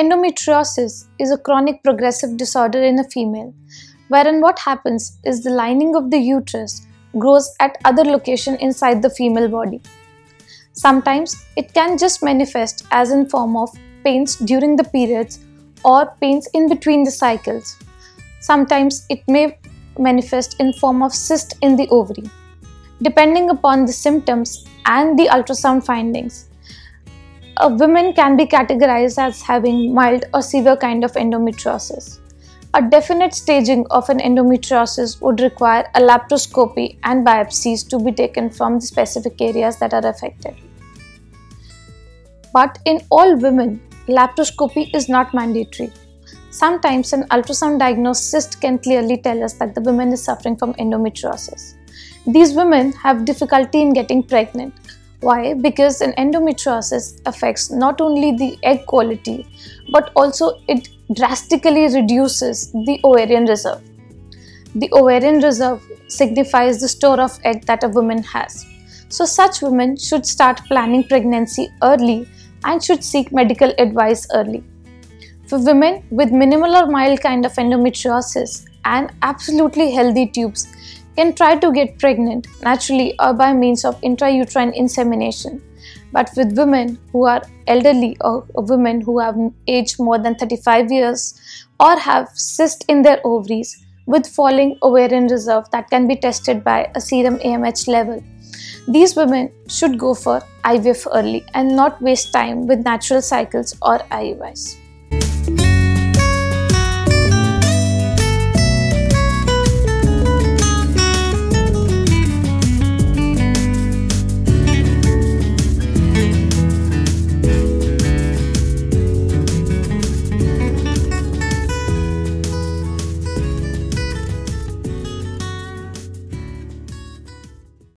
Endometriosis is a chronic progressive disorder in a female, wherein what happens is the lining of the uterus grows at other location inside the female body. Sometimes it can just manifest as in form of pains during the periods or pains in between the cycles. Sometimes it may manifest in form of cyst in the ovary. Depending upon the symptoms and the ultrasound findings, a woman can be categorized as having mild or severe kind of endometriosis. A definite staging of an endometriosis would require a laparoscopy and biopsies to be taken from the specific areas that are affected. But in all women, laparoscopy is not mandatory. Sometimes an ultrasound diagnosed cyst can clearly tell us that the woman is suffering from endometriosis. These women have difficulty in getting pregnant. Why? Because an endometriosis affects not only the egg quality, but also it drastically reduces the ovarian reserve. The ovarian reserve signifies the store of egg that a woman has. So such women should start planning pregnancy early and should seek medical advice early. For women with minimal or mild kind of endometriosis and absolutely healthy tubes, can try to get pregnant naturally or by means of intrauterine insemination. But with women who are elderly or women who have aged more than 35 years or have cysts in their ovaries with falling ovarian reserve that can be tested by a serum AMH level, these women should go for IVF early and not waste time with natural cycles or IUIs.